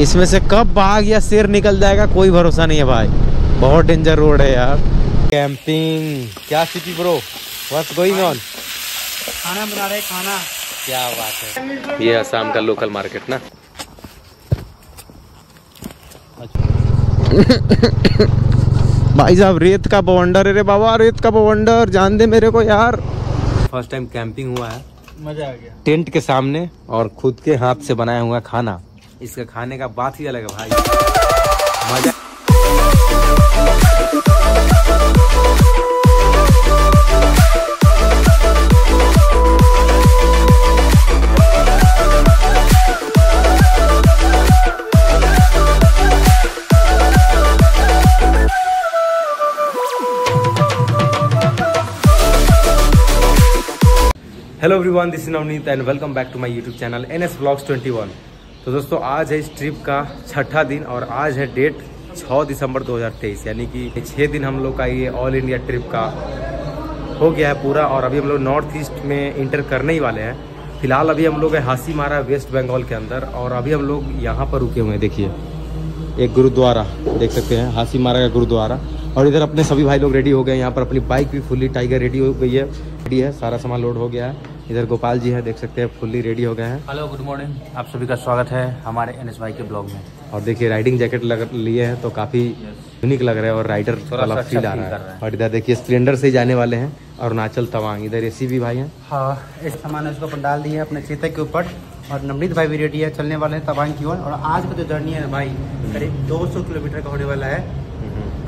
इसमें से कब बाघ या शेर निकल जाएगा कोई भरोसा नहीं है भाई, बहुत डेंजर रोड है यार। कैंपिंग क्या city bro, what's going on. खाना बना रहे, खाना क्या बात है। ये असम का लोकल मार्केट ना। भाई साहब रेत का बवंडर है रे बाबा, रेत का बवंडर जान दे मेरे को यार। फर्स्ट टाइम कैंपिंग हुआ है, मजा आ गया। टेंट के सामने और खुद के हाथ से बनाया हुआ खाना, इसका खाने का बात ही अलग है भाई, मजा। Hello everyone, this is Navneet and welcome back to my YouTube channel NS Vlogs 21। तो दोस्तों आज है इस ट्रिप का छठा दिन और आज है डेट 6 दिसंबर 2023, यानी कि 6 दिन हम लोग का ये ऑल इंडिया ट्रिप का हो गया है पूरा। और अभी हम लोग नॉर्थ ईस्ट में इंटर करने ही वाले हैं। फिलहाल अभी हम लोग है हासीमारा वेस्ट बंगाल के अंदर, और अभी हम लोग यहाँ पर रुके हुए हैं। देखिए एक गुरुद्वारा देख सकते हैं, हासीमारा का गुरुद्वारा। और इधर अपने सभी भाई लोग रेडी हो गए हैं, यहाँ पर अपनी बाइक भी फुल्ली टाइगर रेडी हो गई है, रेडी है, सारा सामान लोड हो गया है। इधर गोपाल जी है, देख सकते हैं फुल्ली रेडी हो गए हैं। हेलो गुड मॉर्निंग, आप सभी का स्वागत है हमारे एनएस भाई के ब्लॉग में। और देखिए राइडिंग जैकेट लिए हैं तो काफ़ी यूनिक लग रहा है और राइडर वाला फील आ रहा है। और इधर देखिए स्प्लेंडर से ही जाने वाले हैं अरुणाचल तवांग। इधर एसी भी भाई हैं, हाँ इस सामान उसको अपन डाल दिया है अपने चेते के ऊपर। और नवनीत भाई भी रेडी है, चलने वाले हैं तवांग की ओर। और आज का जो जर्नी है भाई करीब 200 किलोमीटर का होने वाला है,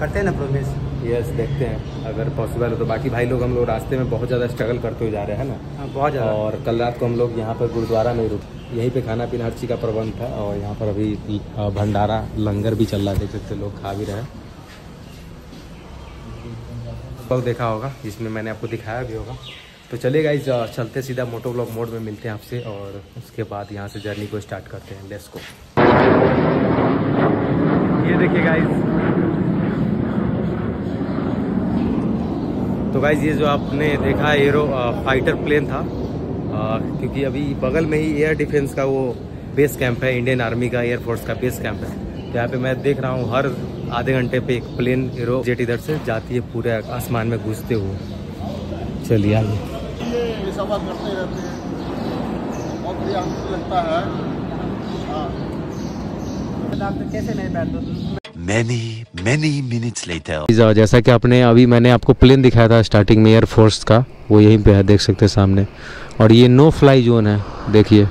करते हैं ना प्रोमिस। यस देखते हैं अगर पॉसिबल हो तो। बाकी भाई लोग हम लोग रास्ते में बहुत ज़्यादा स्ट्रगल करते हुए जा रहे हैं ना, बहुत ज़्यादा। और कल रात को हम लोग यहाँ पर गुरुद्वारा में रुके, यहीं पे खाना पीना हर चीज़ का प्रबंध था। और यहाँ पर अभी भंडारा लंगर भी चल रहा है, देख सकते लोग खा भी रहे हैं। बहुत देखा होगा जिसमें मैंने आपको दिखाया भी होगा। तो चलेगा इस चलते सीधा मोटो ब्लॉग मोड में मिलते हैं आपसे, और उसके बाद यहाँ से जर्नी को स्टार्ट करते हैं। Let's go. ये देखिए गाइस, तो गाइज़ ये जो आपने देखा एरो फाइटर प्लेन था, क्योंकि अभी बगल में ही एयर डिफेंस का वो बेस कैंप है, इंडियन आर्मी का एयरफोर्स का बेस कैंप है। तो यहाँ पे मैं देख रहा हूँ हर आधे घंटे पे एक प्लेन एरो जेट इधर से जाती है पूरे आसमान में घुसते हुए। चलिए आगे। ये सवाल करते रहते हैं और भी हमको लगता है तो कैसे नहीं बैठते। Many minutes later, जैसा कि आपने अभी मैंने आपको प्लेन दिखाया था स्टार्टिंग में एयरफोर्स का, वो यहीं पे है देख सकते हैं सामने। और ये नो फ्लाई जोन है, देखिए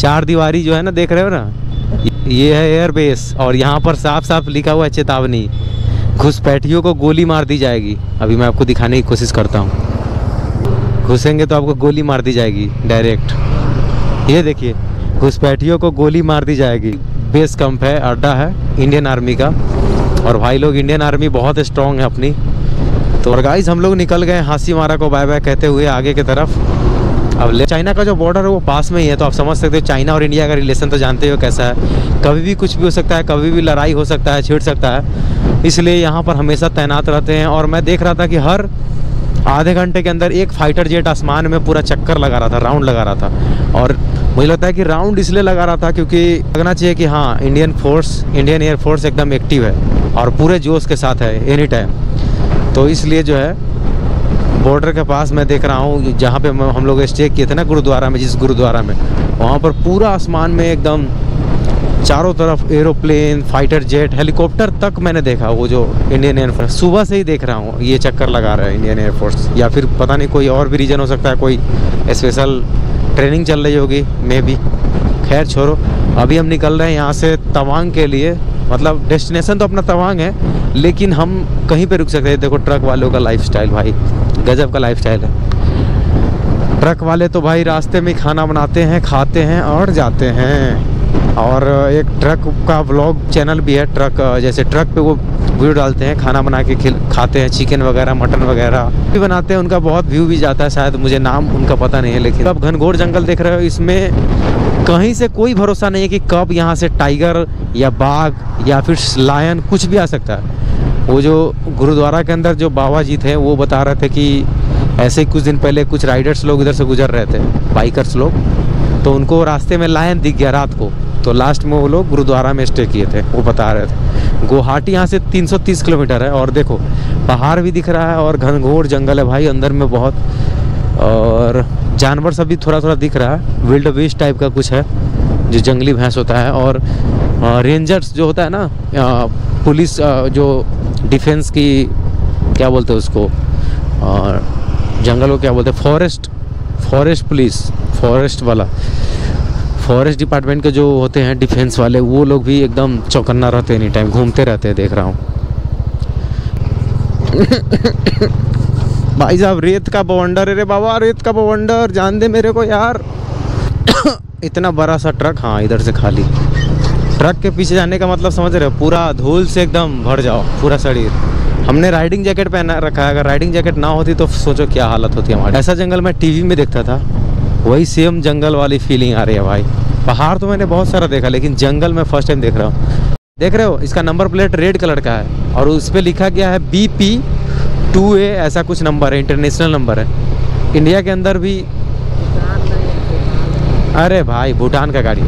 चार दीवारी जो है ना, देख रहे हो ना, ये है एयर बेस। और यहाँ पर साफ साफ लिखा हुआ है चेतावनी, घुसपैठियों को गोली मार दी जाएगी। अभी मैं आपको दिखाने की कोशिश करता हूँ, घुसेंगे तो आपको गोली मार दी जाएगी डायरेक्ट। ये देखिए घुसपैठियों को गोली मार दी जाएगी। बेस कैंप है, अड्डा है इंडियन आर्मी का। और भाई लोग इंडियन आर्मी बहुत स्ट्रांग है अपनी। तो और गाइस हम लोग निकल गए हासीमारा को बाय बाय कहते हुए आगे की तरफ। अब चाइना का जो बॉर्डर है वो पास में ही है, तो आप समझ सकते हो चाइना और इंडिया का रिलेशन तो जानते हो कैसा है, कभी भी कुछ भी हो सकता है, कभी भी लड़ाई हो सकता है, छिड़ सकता है। इसलिए यहाँ पर हमेशा तैनात रहते हैं। और मैं देख रहा था कि हर आधे घंटे के अंदर एक फाइटर जेट आसमान में पूरा चक्कर लगा रहा था, राउंड लगा रहा था। और मुझे लगता है कि राउंड इसलिए लगा रहा था क्योंकि लगना चाहिए कि हाँ इंडियन एयरफोर्स एकदम एक्टिव है और पूरे जोश के साथ है एनी टाइम। तो इसलिए जो है बॉर्डर के पास मैं देख रहा हूँ, जहाँ पे हम लोग स्टे किए थे ना गुरुद्वारा में, जिस गुरुद्वारा में, वहाँ पर पूरा आसमान में एकदम चारों तरफ एरोप्लेन, फाइटर जेट, हेलीकॉप्टर तक मैंने देखा। वो जो इंडियन एयरफोर्स, सुबह से ही देख रहा हूँ ये चक्कर लगा रहा है इंडियन एयरफोर्स, या फिर पता नहीं कोई और भी रीज़न हो सकता है, कोई स्पेशल ट्रेनिंग चल रही होगी मे बी। खैर छोड़ो, अभी हम निकल रहे हैं यहाँ से तवांग के लिए। मतलब डेस्टिनेशन तो अपना तवांग है, लेकिन हम कहीं पे रुक सकते हैं। देखो ट्रक वालों का लाइफस्टाइल भाई, गजब का लाइफस्टाइल है। ट्रक वाले तो भाई रास्ते में खाना बनाते हैं, खाते हैं और जाते हैं। और एक ट्रक का व्लॉग चैनल भी है, ट्रक जैसे ट्रक पे वो वीडियो डालते हैं, खाना बना के खाते हैं, चिकन वगैरह मटन वगैरह भी बनाते हैं। उनका बहुत व्यू भी जाता है शायद, मुझे नाम उनका पता नहीं है। लेकिन अब घनघोर जंगल देख रहे हो, इसमें कहीं से कोई भरोसा नहीं है कि कब यहाँ से टाइगर या बाघ या फिर लायन कुछ भी आ सकता है। वो जो गुरुद्वारा के अंदर जो बाबा जी थे वो बता रहे थे कि ऐसे कुछ दिन पहले कुछ राइडर्स लोग इधर से गुजर रहे थे, बाइकर्स लोग, तो उनको रास्ते में लायन दिख गया रात को। तो लास्ट में वो लोग गुरुद्वारा में स्टे किए थे, वो बता रहे थे। गुवाहाटी यहाँ से 330 किलोमीटर है और देखो पहाड़ भी दिख रहा है और घनघोर जंगल है भाई अंदर में बहुत, और जानवर सब भी थोड़ा थोड़ा दिख रहा है, विल्ड बीस्ट टाइप का कुछ है जो जंगली भैंस होता है। और रेंजर्स जो होता है ना, पुलिस जो डिफेंस की क्या बोलते हैं उसको, और जंगल को क्या बोलते हैं, फॉरेस्ट पुलिस, फॉरेस्ट वाला, फॉरेस्ट डिपार्टमेंट के जो होते हैं डिफेंस वाले, वो लोग भी एकदम चौकन्ना रहते हैं, एनी टाइम घूमते रहते हैं, देख रहा हूँ। भाई साहब रेत का बवंडर है रे बाबा, रेत का बवंडर, जान दे मेरे को यार। इतना बड़ा सा ट्रक, हाँ इधर से खाली, ट्रक के पीछे जाने का मतलब समझ रहे हो, पूरा धूल से एकदम भर जाओ पूरा शरीर। हमने राइडिंग जैकेट पहना रखा है, अगर राइडिंग जैकेट ना होती तो सोचो क्या हालत होती हमारी। ऐसा जंगल मैं टीवी में देखता था, वही सेम जंगल वाली फीलिंग आ रही है भाई। पहाड़ तो मैंने बहुत सारा देखा लेकिन जंगल मैं फर्स्ट टाइम देख रहा हूँ। देख रहे हो इसका नंबर प्लेट रेड कलर का है और उस पर लिखा गया है BP 2A, ऐसा कुछ नंबर है, इंटरनेशनल नंबर है। इंडिया के अंदर भी, अरे भाई भूटान का गाड़ी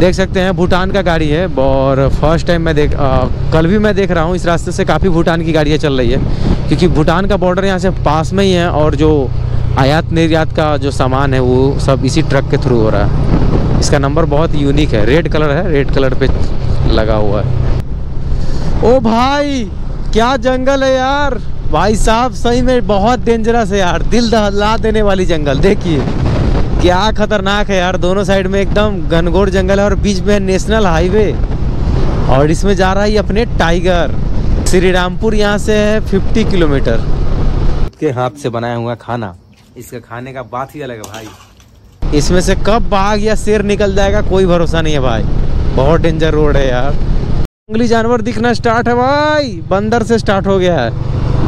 देख सकते हैं, भूटान का गाड़ी है। और फर्स्ट टाइम मैं कल भी मैं देख रहा हूँ इस रास्ते से काफ़ी भूटान की गाड़ियाँ चल रही है, क्योंकि भूटान का बॉर्डर यहाँ से पास में ही है और जो आयात निर्यात का जो सामान है वो सब इसी ट्रक के थ्रू हो रहा है। इसका नंबर बहुत यूनिक है, रेड कलर है, रेड कलर पे लगा हुआ है। ओ भाई क्या जंगल है यार, भाई साहब सही में बहुत डेंजरस है यार, दिल दहला देने वाली जंगल, देखिए क्या खतरनाक है यार। दोनों साइड में एकदम घनघोर जंगल है और बीच में नेशनल हाईवे, और इसमें जा रहा है अपने टाइगर। श्री रामपुर यहाँ से है 50 किलोमीटर। के हाथ से बनाया हुआ खाना, इसका खाने का बात ही अलग है भाई। इसमें से कब बाघ या शेर निकल जाएगा कोई भरोसा नहीं है भाई, बहुत डेंजर रोड है यार। जंगली जानवर दिखना स्टार्ट है भाई, बंदर से स्टार्ट हो गया है।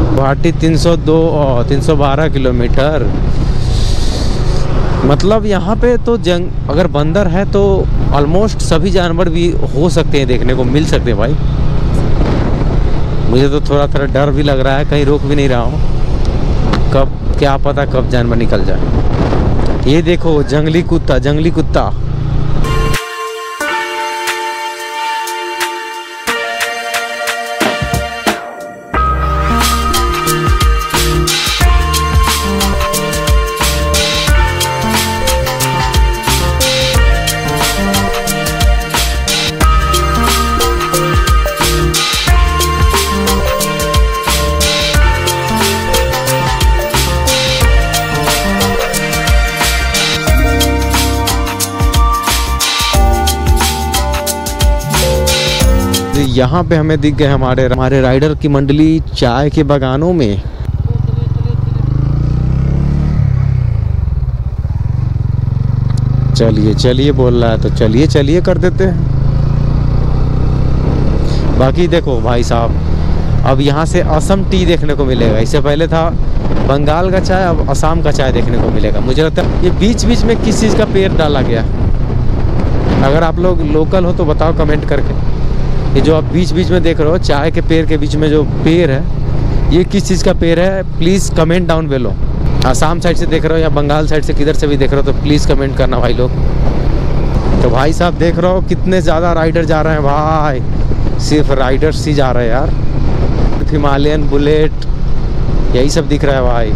गुवाहाटी 312 किलोमीटर, मतलब यहाँ पे तो अगर बंदर है तो ऑलमोस्ट सभी जानवर भी हो सकते हैं, देखने को मिल सकते हैं भाई। मुझे तो थोड़ा थोड़ा डर भी लग रहा है, कहीं रोक भी नहीं रहा हूँ, कब क्या पता कब जानवर निकल जाए। ये देखो जंगली कुत्ता, जंगली कुत्ता। यहाँ पे हमें दिख गए हमारे राइडर की मंडली चाय के बागानों में। चलिए चलिए बोल रहा है तो चलिए चलिए कर देते हैं। बाकी देखो भाई साहब अब यहाँ से असम टी देखने को मिलेगा, इससे पहले था बंगाल का चाय, अब असम का चाय देखने को मिलेगा। मुझे लगता है ये बीच बीच में किस चीज़ का पेड़ डाला गया, अगर आप लोग लोकल हो तो बताओ कमेंट करके। ये जो आप बीच बीच में देख रहे हो चाय के पेड़ के बीच में जो पेड़ है, ये किस चीज़ का पेड़ है please comment down below. Assam side से देख रहे हो या बंगाल साइड से किधर से भी देख रहे हो तो प्लीज़ कमेंट करना भाई लोग। तो भाई साहब देख रहे हो कितने ज़्यादा राइडर जा रहे हैं भाई, सिर्फ राइडर्स ही जा रहे हैं यार। हिमालयन बुलेट यही सब दिख रहा है भाई,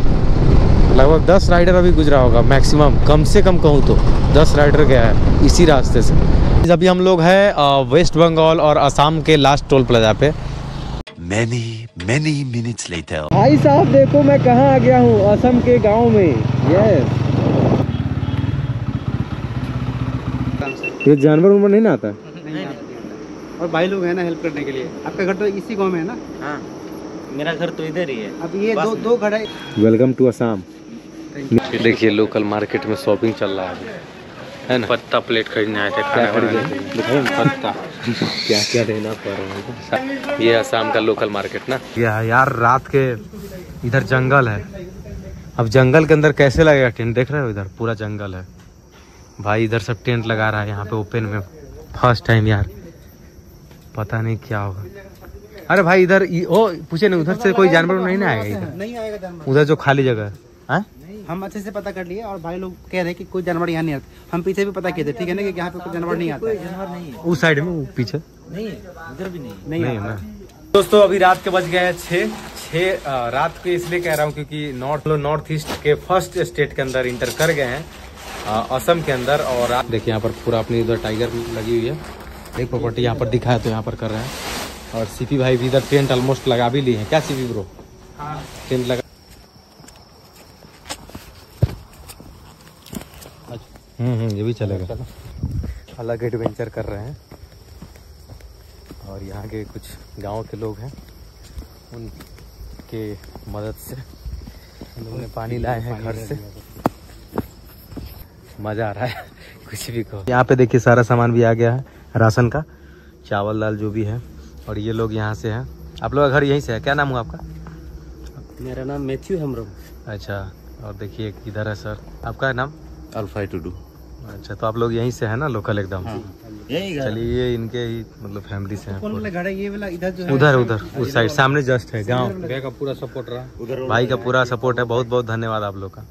लगभग 10 राइडर अभी गुजरा होगा मैक्सिमम, कम से कम कहूँ तो 10 राइडर गया है इसी रास्ते से। अभी हम लोग है वेस्ट बंगाल और असम के लास्ट टोल प्लाजा पे। many minutes later. भाई साहब देखो मैं कहाँ आ गया हूँ, असम के गांव में। ये जानवर उम्र नहीं ना आता नहीं आता। और भाई लोग है ना हेल्प करने के लिए। आपका घर तो इसी गांव में है ना? हाँ मेरा घर तो इधर ही है। अब ये दो घर है। Welcome to Assam. देखिए लोकल मार्केट में शॉपिंग चल रहा है है ना? पत्ता प्लेट खरीदने आए थे, क्या खरीदे पत्ता क्या क्या देना पड़ रहा है। ये असम का लोकल मार्केट ना ये यार, रात के इधर जंगल है। अब जंगल के अंदर कैसे लगेगा टेंट, देख रहे हो इधर पूरा जंगल है भाई, इधर सब टेंट लगा रहा है यहाँ पे ओपन में फर्स्ट टाइम यार, पता नहीं क्या होगा। अरे भाई इधर ओ पूछे नहीं, उधर से कोई जानवर नहीं ना आएगा, इधर उधर जो खाली जगह है हम अच्छे से पता कर लिए। और भाई लोग कह रहे हैं कि कोई जानवर यहाँ नहीं आते, हम पीछे भी पता किए थे ठीक है ना कि यहाँ पे कोई जानवर नहीं आता, जानवर नहीं उस साइड में, वो पीछे नहीं उधर भी नहीं। दोस्तों अभी रात के बज गए हैं 6 रात को, इसलिए कह रहा हूँ क्योंकि नॉर्थ ईस्ट के फर्स्ट स्टेट के अंदर इंटर कर गए हैं असम के अंदर। और आप देखिए यहाँ पर पूरा अपनी इधर टाइगर लगी हुई है, एक प्रॉपर्टी यहाँ पर दिखा है तो यहाँ पर कर रहे हैं। और सीपी भाई भी इधर टेंट ऑलमोस्ट लगा भी ली है, क्या सीपी ब्रो? हाँ टेंट लगा। ये भी चलेगा, अलग एडवेंचर कर रहे हैं। और यहाँ के कुछ गांव के लोग हैं, उनके मदद से हम लोगों ने पानी लाए हैं घर से। मज़ा आ रहा है कुछ भी कहो। यहाँ पे देखिए सारा सामान भी आ गया है राशन का, चावल दाल जो भी है। और ये लोग यहाँ से हैं, आप लोग का घर यहीं से है? क्या नाम हुआ आपका? मेरा नाम मैथ्यू हेमरम। अच्छा, और देखिए इधर है सर, आपका नाम? अल्फाई टूडू। अच्छा, तो आप लोग यहीं से है ना, लोकल एकदम? यही घर। चलिए इनके ही मतलब फैमिली से हैं। कौन वाला घर है ये वाला? इधर जो है, उधर उधर उस साइड सामने जस्ट है गाँव। भाई का पूरा सपोर्ट रहा, भाई का पूरा सपोर्ट है, बहुत बहुत धन्यवाद आप लोग का।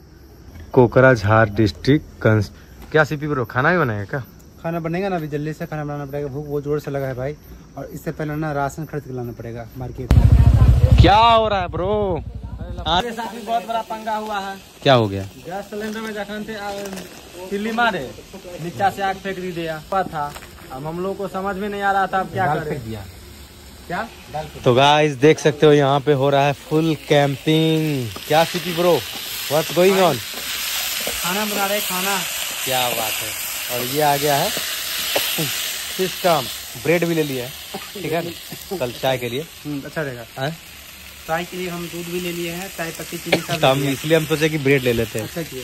कोकराझार डिस्ट्रिक्ट। क्या सीपी ब्रो खाना ही बनाएगा? क्या खाना बनेगा ना, अभी जल्दी से खाना बनाना पड़ेगा, भूख बहुत जोर से लगा है भाई। और इससे पहले ना राशन खरीद के लाना पड़ेगा मार्केट में। क्या हो रहा है ब्रो? मेरे साथ में बहुत बड़ा पंगा हुआ है। क्या हो गया? गैस सिलेंडर में जखन थे तिल्ली मारे, नीचा से आग फेंक दिया था। अब हम लोग को समझ में नहीं आ रहा था अब क्या करें। क्या तो गाइस देख सकते हो यहाँ पे हो रहा है फुल कैंपिंग। क्या CP bro what's going on? खाना बना रहे, खाना। क्या बात है। और ये आ गया है सिस्टम, ब्रेड भी ले लिया है ठीक है कल चाय के लिए, अच्छा रहेगा। चाय के लिए हम दूध भी ले लिए हैं, चाय पत्ती चीनी सब, हम इसलिए हम सोचे कि ब्रेड ले लेते हैं। अच्छा किया,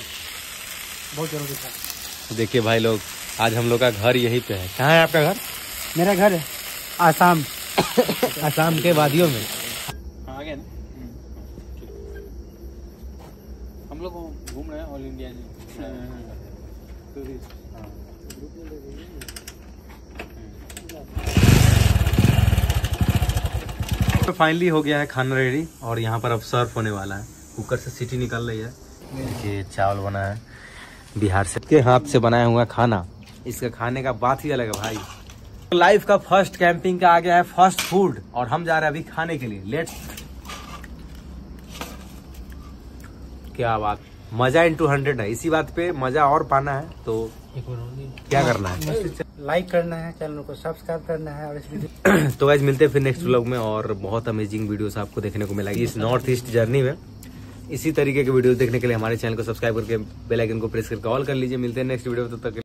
बहुत जरूरी था। देखिए भाई लोग आज हम लोग का घर यहीं पे है। कहाँ है आपका घर? मेरा घर है आसाम आसाम के वादियों में। आ गया ना हम लोग घूम रहे हैं ऑल इंडिया में। फाइनली हो गया है खाना रेडी और यहाँ पर अब सर्व होने वाला है। कुकर से सीटी निकल रही है। देखिए चावल बना है बिहार से के हाथ से बनाया हुआ खाना, इसका खाने का बात ही अलग है भाई। लाइफ का फर्स्ट कैंपिंग का आ गया है फर्स्ट फूड और हम जा रहे हैं अभी खाने के लिए। लेट्स। क्या बात, मजा इन 200 है, इसी बात पे मजा और पाना है तो क्या करना है, लाइक करना है, चैनल को सब्सक्राइब करना है। और इस वीडियो तो गाइस मिलते हैं फिर नेक्स्ट व्लॉग में और बहुत अमेजिंग वीडियोस आपको देखने को मिलेगी इस नॉर्थ ईस्ट जर्नी में। इसी तरीके के वीडियोस देखने के लिए हमारे चैनल को सब्सक्राइब करके बेल आइकन को प्रेस करके ऑल कर लीजिए। मिलते हैं नेक्स्ट वीडियो में, तब तक।